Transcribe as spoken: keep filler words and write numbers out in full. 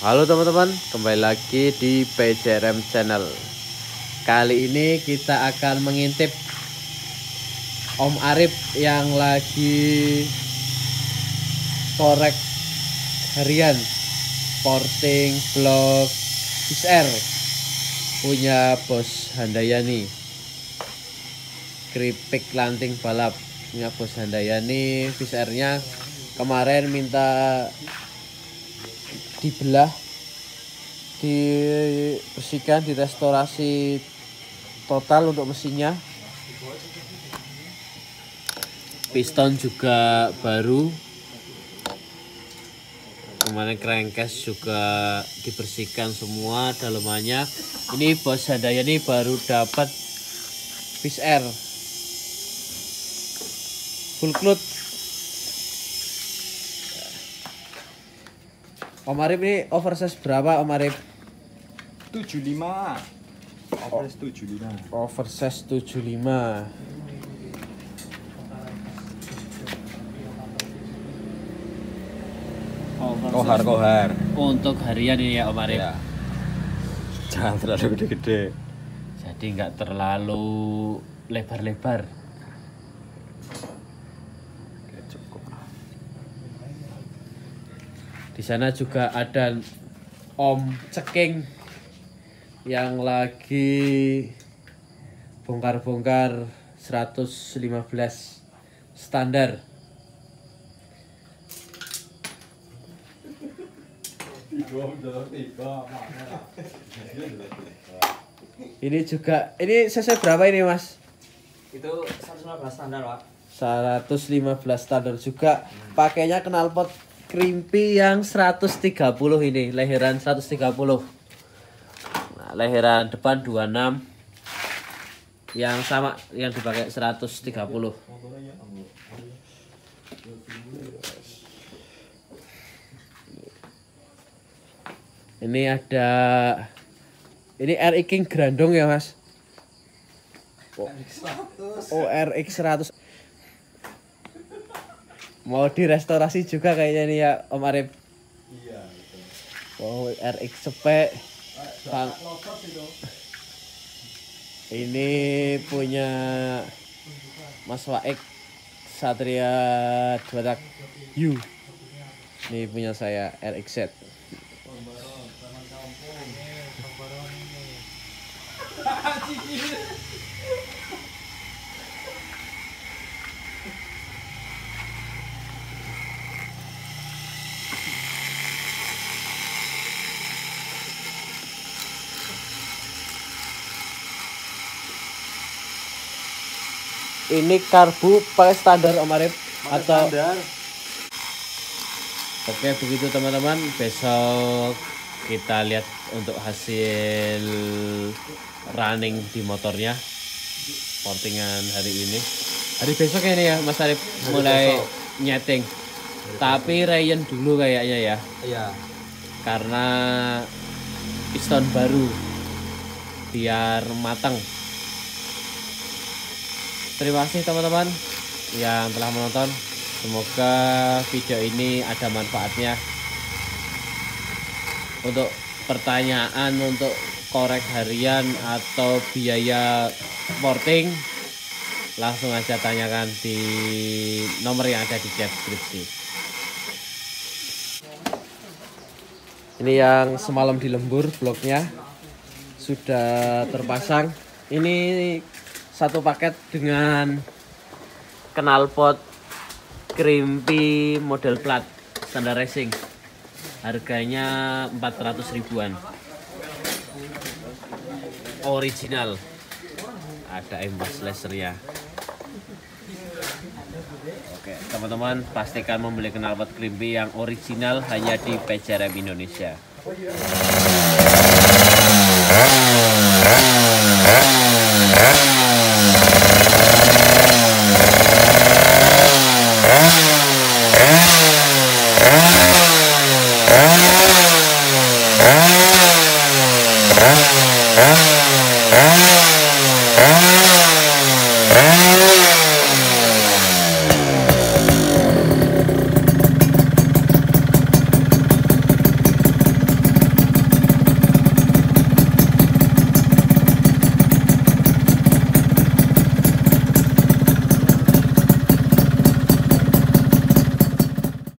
Halo teman-teman, kembali lagi di P J R M Channel. Kali ini kita akan mengintip Om Arif yang lagi korek harian porting blok F one Z R punya bos Handayani. Kripik lanting balap punya bos Handayani. F one Z R-nya kemarin minta dibelah, dibersihkan, direstorasi total untuk mesinnya. Piston juga baru. Kemarin crankcase juga dibersihkan semua dalamannya. Ini bos Handayani baru dapat F one Z R full cloth. Om Arif ini oversize berapa, Om Arif? tujuh puluh lima. Oversize tujuh puluh lima. Oversize tujuh puluh lima. Kohar-kohar. Untuk harian ini ya, Om Arif. Ya. Jangan terlalu gede-gede. Jadi nggak terlalu lebar-lebar. Di sana juga ada Om Ceking yang lagi bongkar-bongkar seratus lima belas standar. Ini juga, ini cc berapa ini, Mas? Itu seratus lima belas standar, Pak. seratus lima belas standar juga. Pakainya knalpot K R I P I K yang seratus tiga puluh ini, leheran seratus tiga puluh. Nah, leheran depan dua puluh enam. Yang sama yang dipakai seratus tiga puluh. Ini ada ini R X King Grandong ya, Mas? Oh, R X seratus. Mau direstorasi juga kayaknya ini ya, Om Arif. Iya, gitu. Wow, R X S P. Bang... Ini punya Mas Waik, Satria Dwarak. You. Ini punya saya R X Z. Ini karbu pakai standar, Om Arif, atau standar. Oke, begitu teman-teman. Besok kita lihat untuk hasil running di motornya. Portingan hari ini. Hari besok ini ya, Mas Arif, hari mulai besok nyeting. Hari tapi besok. Ryan dulu kayaknya ya. Iya. Karena piston baru biar matang. Terima kasih teman-teman yang telah menonton. Semoga video ini ada manfaatnya. Untuk pertanyaan untuk korek harian atau biaya porting, langsung aja tanyakan di nomor yang ada di deskripsi. Ini yang semalam dilembur bloknya sudah terpasang. Ini satu paket dengan knalpot K R I P I K model plat standar racing, harganya empat ratus ribuan, original, ada emboss lasernya. Oke, teman-teman pastikan membeli knalpot K R I P I K yang original hanya di P J R M Indonesia. Ah!